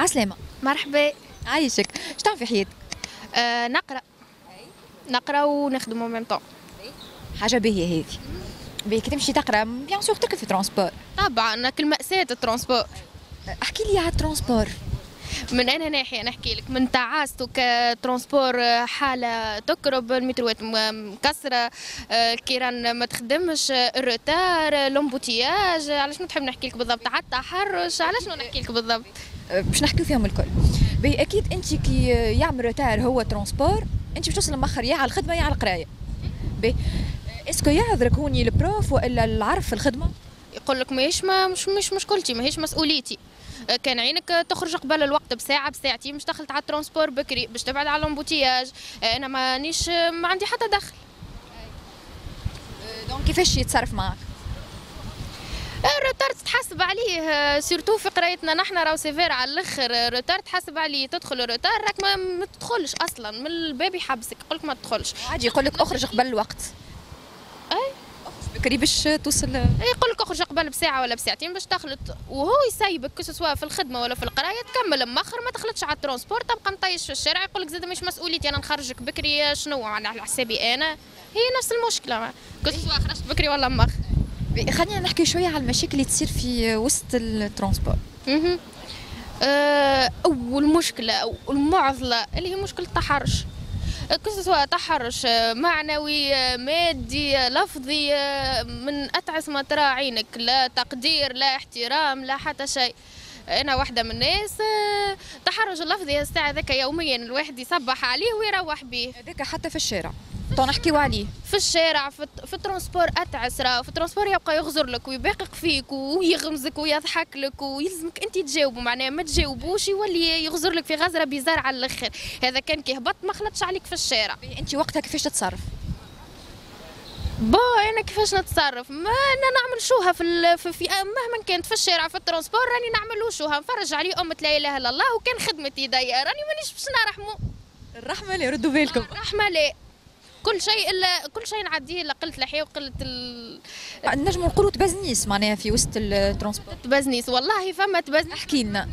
عسلامة. مرحبا. عايشك. اش تعمل في حياتك؟ نقرا ونخدم اون ميم طون. حاجة باهية هذه. باهي كي تمشي تقرا بيان سور تركب في ترونسبور. طبعا كل مأساة الترونسبور. احكي لي على الترونسبور. من أنا ناحية نحكي لك من تعاسته كترونسبور حالة تقرب المتروات مكسرة الكيران ما تخدمش الروتار الامبوتياج علاش نحب نحكي لك بالضبط على التحرش علاش نحكي لك بالضبط باش نحكي فيهم الكل بي أكيد أنت كي يعمل روتار هو ترونسبور أنت باش توصل مأخر يا على الخدمة يا على القراية بي اسكو يعذرك هوني البروف وإلا العرف في الخدمة يقول لك مش مشكلتي ماهيش مسؤوليتي كان عينك تخرج قبل الوقت بساعه بساعتين باش دخلت على الترونسبور بكري باش تبعد على الامبوتياج انا ما عندي حتى دخل دونك كيفاش يتصرف معاك الروتار تتحسب عليه سيرتو في قرايتنا نحن راهو سيفير على الاخر الروتار تحسب عليه تدخل الروتار راك ما تدخلش اصلا من الباب يحبسك يقولك ما تدخلش عادي يقولك اخرج قبل الوقت اي بكري باش توصل يقول لك اخرج قبل بساعه ولا بساعتين باش تخلط وهو يسيبك كو سوا في الخدمه ولا في القرايه تكمل مأخر ما تخلطش على الترونسبور تبقى مطيش في الشارع يقول لك زاد مش مسؤوليتي انا نخرجك بكري شنو على حسابي انا هي نفس المشكله كو سوا خرجت بكري ولا مأخر خلينا نحكي شويه على المشاكل اللي تصير في وسط الترونسبور اول مشكله او المعضله اللي هي مشكله التحرش كل سواء تحرش معنوي مادي لفظي من أتعس ما ترى عينك لا تقدير لا احترام لا حتى شيء أنا واحدة من الناس تحرش اللفظي الساعة ذاك يوميا الواحد يصبح عليه ويروح به ذاك حتى في الشارع تنحكيو عليه في الشارع في الترونسبور أتعس راه في الترونسبور يبقى يغزر لك ويباقق فيك ويغمزك ويضحك لك ويلزمك أنت تجاوبه معناها ما تجاوبوش يولي يغزر لك في غزرة بيزار على الآخر هذا كان كي هبط ما خلطش عليك في الشارع أنت وقتها كيفاش تتصرف؟ با أنا كيفاش نتصرف؟ ما أنا نعمل شوها في مهما كانت في الشارع في الترونسبور راني نعمل له شوها نفرج عليه أمة لا إله إلا الله وكان خدمتي يديا راني مانيش باش نرحمه الرحمة لا ردوا بالكم الرحمة لا كل شيء نعديه الا قلت لحيه وقلت نجموا نقولوا تبازنيس معناها في وسط الترونسبور تبازنيس والله فما تبازنيس احكي لنا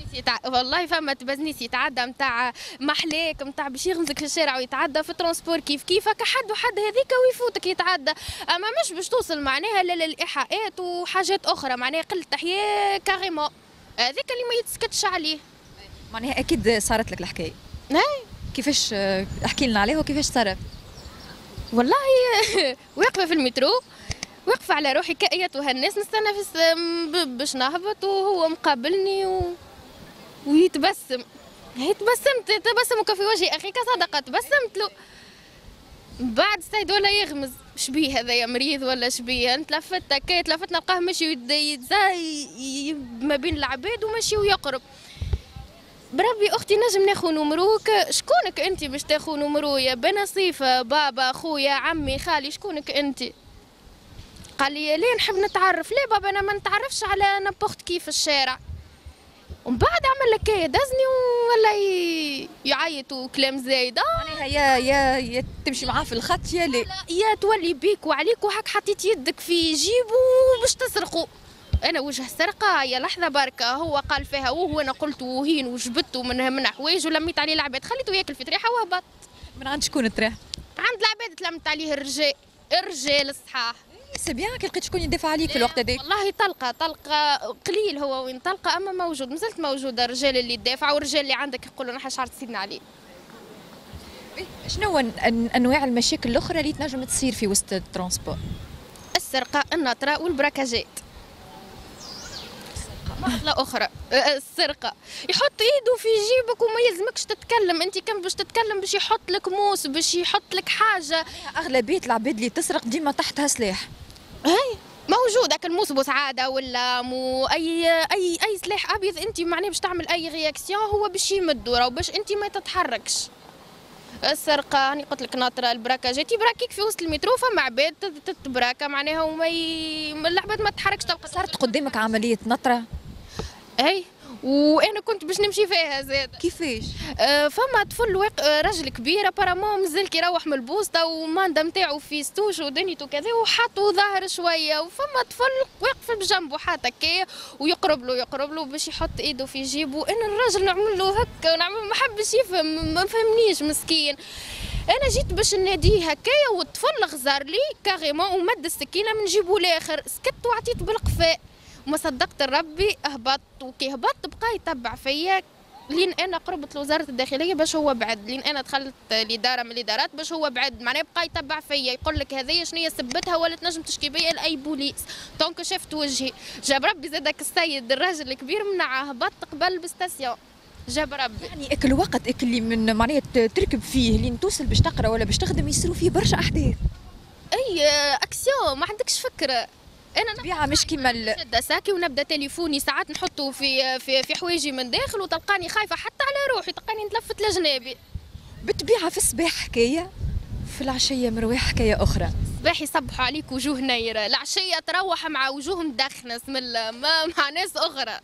والله فما تبازنيس يتعدى نتاع محلاك نتاع باش يغمزك في الشارع ويتعدى في الترونسبور كيف كيفك حد وحد هذيك ويفوتك يتعدى اما مش باش توصل معناها للايحاءات وحاجات اخرى معناها قله تحيه كاريمون هذيك اللي ما يتسكتش عليه معناها اكيد صارت لك الحكايه هاي كيفاش احكي لنا عليه وكيفاش صارت والله واقفه في المترو واقفه على روحي كأيتها الناس نستنى باش نهبط وهو مقابلني ويتبسم هي تبسمك في وجه اخيك صدقه تبسمت له بعد السيد ولا يغمز شبيه هذا يا مريض ولا شبيه انت لفت هكا تلفت نلقاه ماشي يتزاي ما بين العباد وماشي ويقرب بربي اختي نجم ناخذ نمروك شكونك انت باش تاخذ نمرويا بنصيفه بابا خويا عمي خالي شكونك انت قال لي ليه نحب نتعرف لا بابا انا ما نتعرفش على نبخت كيف الشارع ومن بعد عمل لك كاية دزني ولا يعيط وكلام زايد معناها يا تمشي معاه في الخط يا لا يا تولي بيك وعليك وهاك حطيت يدك في جيبو باش تسرقوا أنا وجه سرقة يا لحظة بركة هو قال فيها وأنا قلت وهين وجبته من حوايج ولميت عليه العباد خليته ياكل في تريحة وهبط من عند شكون التريحة؟ عند العباد تلمت عليه الرجال الصحاح سي بيان كي لقيت شكون يدافع عليك في الوقت هذاك والله طلقة قليل هو وين طلقة أما موجود مازالت موجودة الرجال اللي يدافع والرجال اللي عندك يقولوا نحن شعرت سيدنا عليه شنو أنواع المشاكل الأخرى اللي تنجم تصير في وسط الترونسبور؟ السرقة النطرة والبراكاجات معضلة أخرى السرقة يحط إيده في جيبك وما يلزمكش تتكلم أنت كان باش تتكلم باش يحط لك موس باش يحط لك حاجة أغلبية العباد اللي تسرق ديما تحتها سلاح هاي موجود هاك الموسبوس عادة ولا أي أي أي سلاح أبيض أنت معناه باش تعمل أي رياكسيون هو باش يمد راهو باش أنت ما تتحركش السرقة هاني قلت لك ناطرة البراكاجات يبراكيك في وسط المترو فما عباد تتبراكا معناها وما العباد ما تتحركش تبقى صارت قدامك عملية نطرة اي وانا كنت باش نمشي فيها زاد. كيفاش؟ فما طفل رجل كبير ابارامون مازال كيروح من البوسطه وماندا نتاعو في ستوش ودنيته كذا وحطوا ظهر شويه، وفما طفل واقف بجنبه حاط هكايا ويقرب له باش يحط ايده في جيبه. انا الراجل نعمل له هكا ونعمل ما حبش يفهم، ما فهمنيش مسكين. انا جيت باش ناديه هكايا والطفل غزر لي كاريمون ومد السكينه من جيبه لاخر، سكت وعطيت بالقفاء وما صدقت ربي هبط. وكي هبط بقى يتبع فيا لين انا قربت لوزاره الداخليه باش هو بعد، لين انا دخلت لاداره من الادارات باش هو بعد، معناه بقى يتبع فيا يقول لك هذيا شنو سبتها ولا تنجم تشكي بيا لاي بوليس. دونك شفت وجهي، جاب ربي زادك السيد الراجل الكبير منعه، هبط قبل بالستاسيون جاب ربي. يعني الوقت اللي من معناه تركب فيه لين توصل باش تقرا ولا باش تخدم يصيروا فيه برشا احداث. اي اكسيون ما عندكش فكره. انا طبيعه مش كيما نشد ساكي ونبدا تليفوني ساعات نحطه في حوايجي من داخل وتلقاني خايفه حتى على روحي، تلقاني نتلفت لجنابي. بالطبيعه في الصباح حكايه، في العشيه مروح حكايه اخرى. الصباح يصبحوا عليك وجوه نيره، العشيه تروح مع وجوه مدخنه سمله مع ناس اخرى.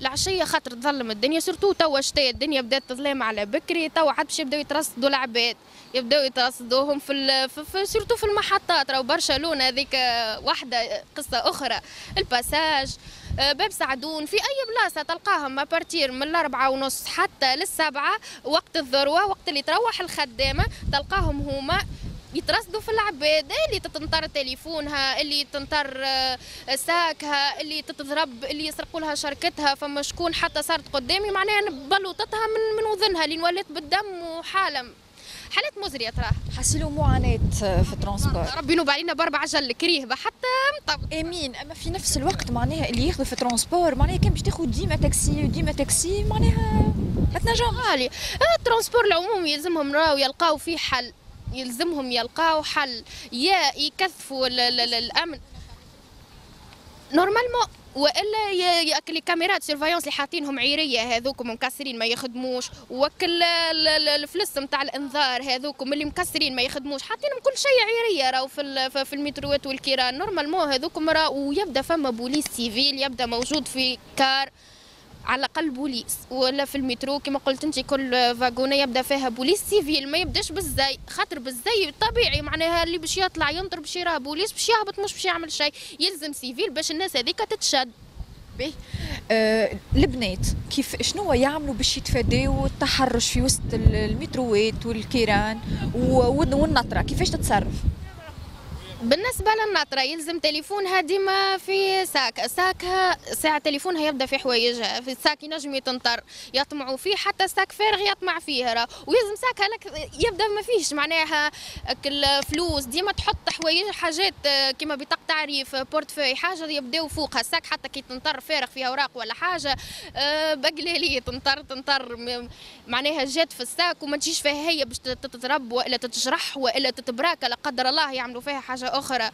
العشيه خاطر تظلم الدنيا، سورتو توا شتاء الدنيا بدات تظلم على بكري، توا عاد باش يبداو يترصدوا العباد، يبداو يترصدوهم في سورتو في المحطات. راهو برشلونه هذيك واحده قصه اخرى، الباساج باب سعدون، في اي بلاصه تلقاهم ابارتير من 4:30 حتى 7 وقت الذروه، وقت اللي تروح الخدامه تلقاهم هما يترصدوا في العباد. اللي تتنطر تليفونها، اللي تنطر ساكها، اللي تتضرب، اللي يسرقوا لها شركتها. فما شكون حتى صارت قدامي معناها بلوطتها من وذنها لين ولات بالدم وحالم حالات مزريه. تراه حاسيلو معاناه في الترونسبور، ربي ينوب علينا باربع عجل كريهبه حتى مطب امين. اما في نفس الوقت معناها اللي ياخذ في الترونسبور معناها كان باش تاخذ ديما تاكسي معناها ما تنجمش غالي. الترونسبور العمومي يلزمهم راهو يلقاو فيه حل، يلزمهم يلقاو حل، يا يكثفوا الامن نورمالمون، والا ياكل الكاميرات سيرفايونس اللي حاطينهم عيريه هذوكم مكسرين ما يخدموش، وكل الفلس نتاع الانذار هذوكم اللي مكسرين ما يخدموش، حاطينهم كل شيء عيريه راهو في المتروات والكيران نورمالمون هذوكم راهو. ويبدا فما بوليس سيفيل يبدا موجود في كار على الاقل بوليس، ولا في المترو كما قلت انت كل فاغونه يبدا فيها بوليس سيفيل، ما يبداش بالزي، خاطر بالزي طبيعي معناها اللي باش يطلع ينضرب باش يراه بوليس، باش يهبط مش باش يعمل شيء، يلزم سيفيل باش الناس هذيك تتشد. باهي البنات كيف شنو يعملوا باش يتفاداو التحرش في وسط المتروات والكيران والنطره؟ كيفاش تتصرف؟ بالنسبه للناطره يلزم تليفونها ديما في ساكها ساعه، تليفونها يبدا في حوايجها، في الساك ينجم يتنطر يطمعوا فيه، حتى الساك فارغ يطمع فيه راه، ويلزم ساكها لك يبدا ما فيهش معناها فلوس، ديما تحط حوايج حاجات كما بطاقه تعريف بورتفوي حاجه يبداو فوقها. الساك حتى كي تنطر فارغ فيه اوراق ولا حاجه بقلاليه تنطر معناها جات في الساك وما تجيش فيها هي باش تتضرب والا تتجرح والا تتبراك لا قدر الله يعملوا فيها حاجه اخرى.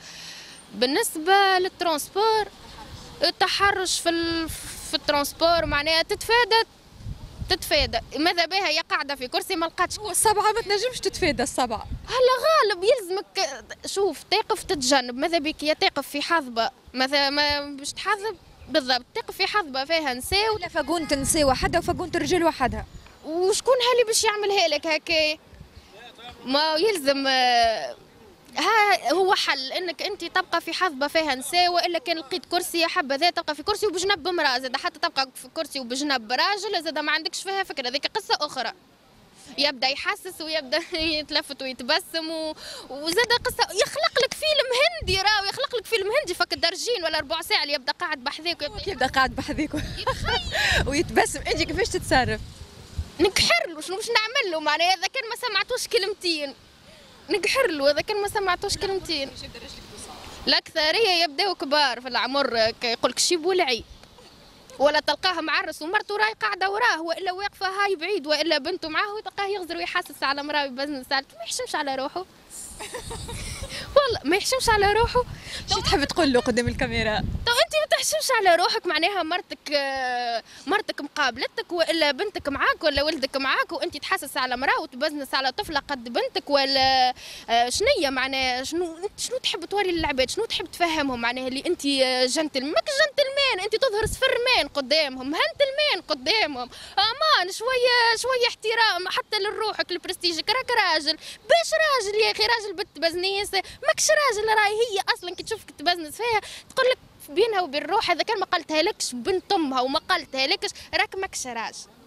بالنسبه للترانسبور التحرش في الترانسبور معناها تتفادى ماذا بها، هي قاعده في كرسي ما لقاتش السبعه ما تنجمش تتفادى السبعه، هلا غالب يلزمك شوف تقف تتجنب، ماذا بك يا تقف في حظبه، ماذا ما باش تحظب بالضبط تقف في حظبه فيها نساو ولا فاقون تنسى وحدها وفاقون الرجال وحدها، وشكون هالي باش يعملها لك هكا؟ ما يلزم ها هو حل انك انت تبقى في حظبه فيها نساء، والا كان لقيت كرسي يا حبذا تبقى في كرسي وبجنب امراه، زاد حتى تبقى في كرسي وبجنب راجل زاد ما عندكش فيها فكره، ذيك قصه اخرى. يبدا يحسس ويبدا يتلفت ويتبسم وزاد قصه، يخلق لك فيلم هندي راهو، يخلق لك فيلم هندي فك درجين ولا 4 ساعات اللي يبدا قاعد بحذيك ويتبسم. انت كيفاش تتصرف؟ نكحر له، شنو باش نعمل له معناها اذا كان ما سمعتوش كلمتين نقحر له، اذا كان ما سمعتوش كلمتين. الاكثريه يبداو كبار في العمر يقول لك شي بولعي، ولا تلقاه معرس ومرته راهي قاعده وراه، والا واقفه هاي بعيد، والا بنته معاه وتلقاه يغزر ويحسس على مراه ويبزنس، ما يحشمش على روحه والله ما يحشمش على روحه. شو تحب تقول له قدام الكاميرا؟ طب انت ما تحشمش على روحك، معناها مرتك مقابلتك والا بنتك معاك ولا ولدك معاك وانت تحسس على مراه وتبزنس على طفله قد بنتك ولا شنيه؟ معناها شنو تحب توري للعباد؟ شنو تحب تفهمهم؟ معناها اللي انت جنتلمان، ماكش جنتلمان، انت تظهر سفرمان قدامهم، هنتلمان قدامهم. امان شويه احترام حتى لروحك، لبرستيجك، راك راجل. باش راجل يا اخي، راجل بنت بزنيس ماكش راجل. راهي هي اصلا كي تشوفك تبزنس فيها تقول لك بينها وبين روح، هذا كان ما قالتها لكش بنت امها وما قالتها لكش راك ماكش راجل.